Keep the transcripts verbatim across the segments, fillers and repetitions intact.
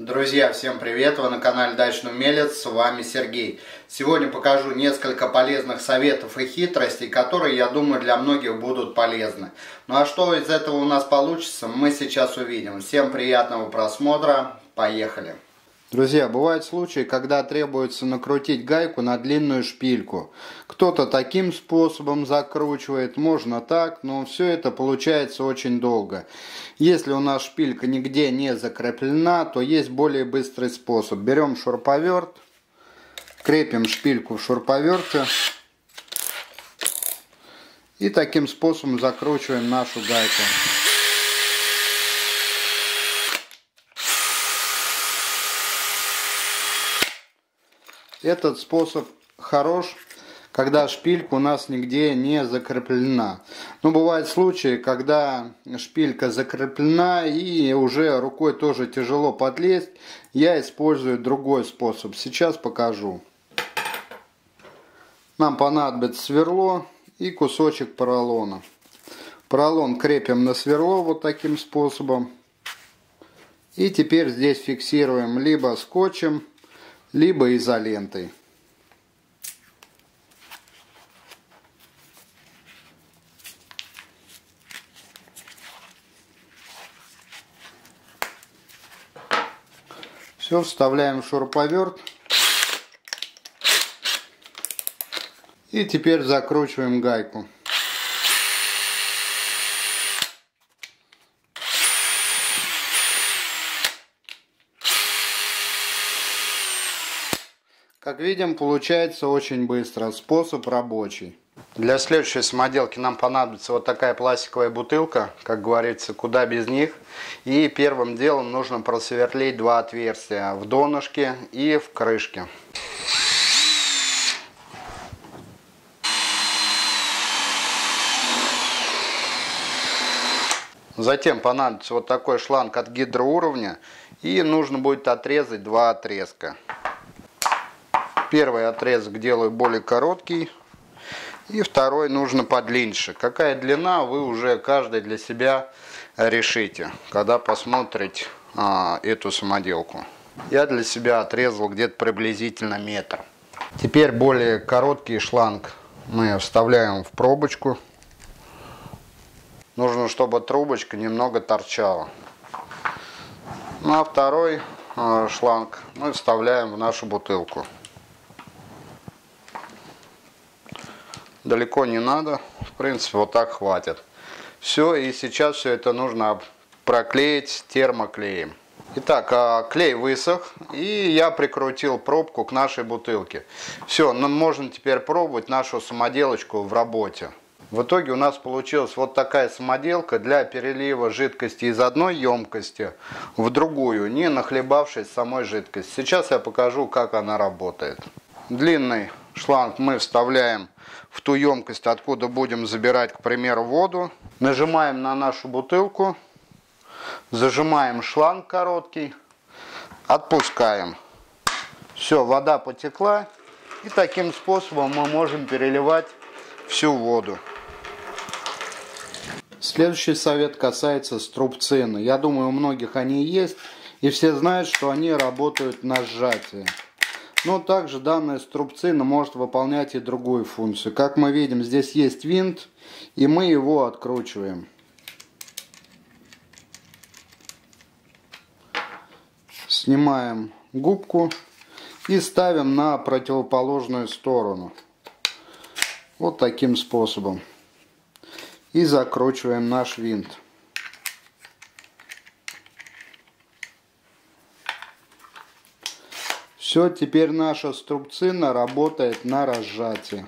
Друзья, всем привет! Вы на канале Дачный Умелец, с вами Сергей. Сегодня покажу несколько полезных советов и хитростей, которые, я думаю, для многих будут полезны. Ну а что из этого у нас получится, мы сейчас увидим. Всем приятного просмотра, поехали! Друзья, бывают случаи, когда требуется накрутить гайку на длинную шпильку. Кто-то таким способом закручивает, можно так, но все это получается очень долго. Если у нас шпилька нигде не закреплена, то есть более быстрый способ. Берем шуруповерт, крепим шпильку в шуруповерте и таким способом закручиваем нашу гайку. Этот способ хорош, когда шпилька у нас нигде не закреплена. Но бывают случаи, когда шпилька закреплена и уже рукой тоже тяжело подлезть. Я использую другой способ. Сейчас покажу. Нам понадобится сверло и кусочек поролона. Поролон крепим на сверло вот таким способом. И теперь здесь фиксируем либо скотчем, либо изолентой. Все, вставляем в шуруповерт. И теперь закручиваем гайку. Как видим, получается очень быстро. Способ рабочий. Для следующей самоделки нам понадобится вот такая пластиковая бутылка, как говорится, куда без них. И первым делом нужно просверлить два отверстия в донышке и в крышке. Затем понадобится вот такой шланг от гидроуровня, и нужно будет отрезать два отрезка. Первый отрезок делаю более короткий, и второй нужно подлиннее. Какая длина, вы уже каждый для себя решите, когда посмотрите а, эту самоделку. Я для себя отрезал где-то приблизительно метр. Теперь более короткий шланг мы вставляем в пробочку. Нужно, чтобы трубочка немного торчала. Ну а второй а, шланг мы вставляем в нашу бутылку. Далеко не надо, в принципе, вот так хватит. Все, и сейчас все это нужно проклеить термоклеем. Итак, клей высох, и я прикрутил пробку к нашей бутылке. Все, нам можно теперь пробовать нашу самоделочку в работе. В итоге у нас получилась вот такая самоделка для перелива жидкости из одной емкости в другую, не нахлебавшись самой жидкости. Сейчас я покажу, как она работает. Длинный шланг мы вставляем в ту емкость, откуда будем забирать, к примеру, воду. Нажимаем на нашу бутылку, зажимаем шланг короткий, отпускаем. Все, вода потекла, и таким способом мы можем переливать всю воду. Следующий совет касается струбцины. Я думаю, у многих они есть, и все знают, что они работают на сжатие. Но также данная струбцина может выполнять и другую функцию. Как мы видим, здесь есть винт, и мы его откручиваем. Снимаем губку и ставим на противоположную сторону. Вот таким способом. И закручиваем наш винт. Все, теперь наша струбцина работает на разжатие.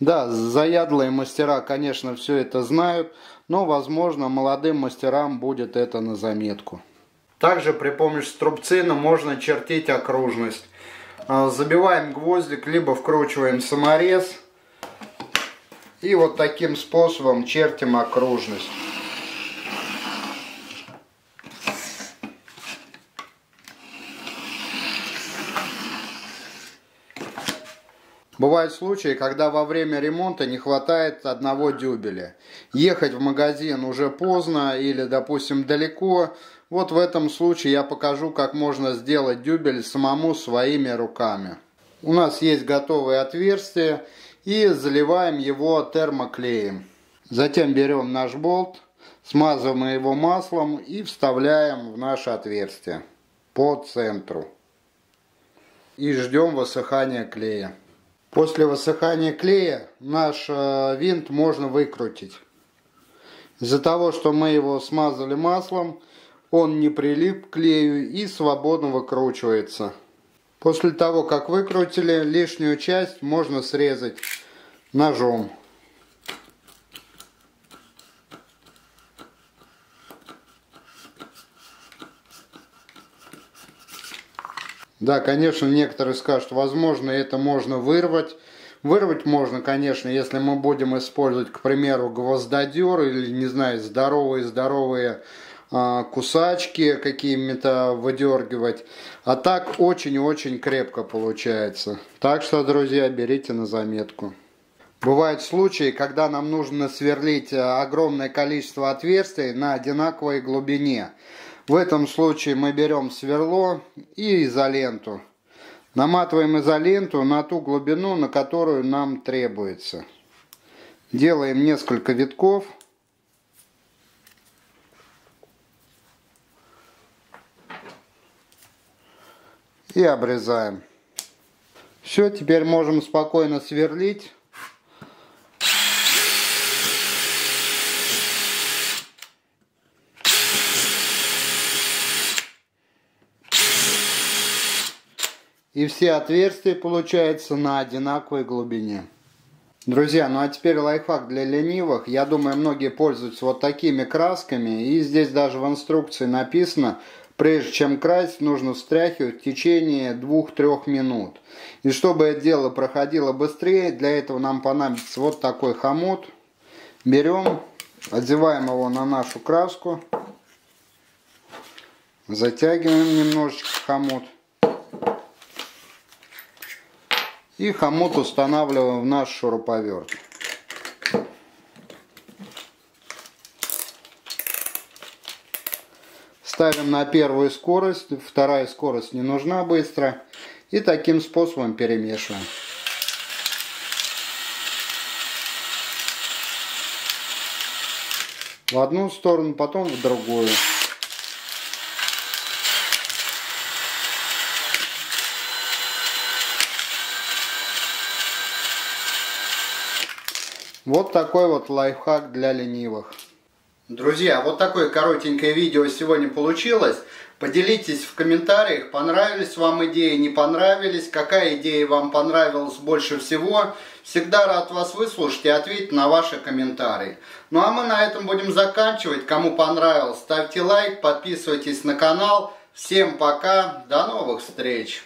Да, заядлые мастера, конечно, все это знают, но, возможно, молодым мастерам будет это на заметку. Также при помощи струбцины можно чертить окружность. Забиваем гвоздик, либо вкручиваем саморез. И вот таким способом чертим окружность. Бывают случаи, когда во время ремонта не хватает одного дюбеля. Ехать в магазин уже поздно или, допустим, далеко. Вот в этом случае я покажу, как можно сделать дюбель самому своими руками. У нас есть готовые отверстия и заливаем его термоклеем. Затем берем наш болт, смазываем его маслом и вставляем в наше отверстие по центру. И ждем высыхания клея. После высыхания клея наш винт можно выкрутить. Из-за того, что мы его смазали маслом, он не прилип к клею и свободно выкручивается. После того, как выкрутили, лишнюю часть можно срезать ножом. Да, конечно, некоторые скажут, возможно, это можно вырвать. Вырвать можно, конечно, если мы будем использовать, к примеру, гвоздодер или, не знаю, здоровые-здоровые э, кусачки какими-то выдергивать. А так очень-очень крепко получается. Так что, друзья, берите на заметку. Бывают случаи, когда нам нужно сверлить огромное количество отверстий на одинаковой глубине. В этом случае мы берем сверло и изоленту. Наматываем изоленту на ту глубину, на которую нам требуется. Делаем несколько витков. И обрезаем. Все, теперь можем спокойно сверлить. И все отверстия получаются на одинаковой глубине. Друзья, ну а теперь лайфхак для ленивых. Я думаю, многие пользуются вот такими красками. И здесь даже в инструкции написано, прежде чем красить, нужно встряхивать в течение двух-трёх минут. И чтобы это дело проходило быстрее, для этого нам понадобится вот такой хомут. Берем, одеваем его на нашу краску. Затягиваем немножечко хомут. И хомут устанавливаем в наш шуруповерт. Ставим на первую скорость, вторая скорость не нужна быстро. И таким способом перемешиваем. В одну сторону, потом в другую. Вот такой вот лайфхак для ленивых. Друзья, вот такое коротенькое видео сегодня получилось. Поделитесь в комментариях, понравились вам идеи, не понравились, какая идея вам понравилась больше всего. Всегда рад вас выслушать и ответить на ваши комментарии. Ну а мы на этом будем заканчивать. Кому понравилось, ставьте лайк, подписывайтесь на канал. Всем пока, до новых встреч!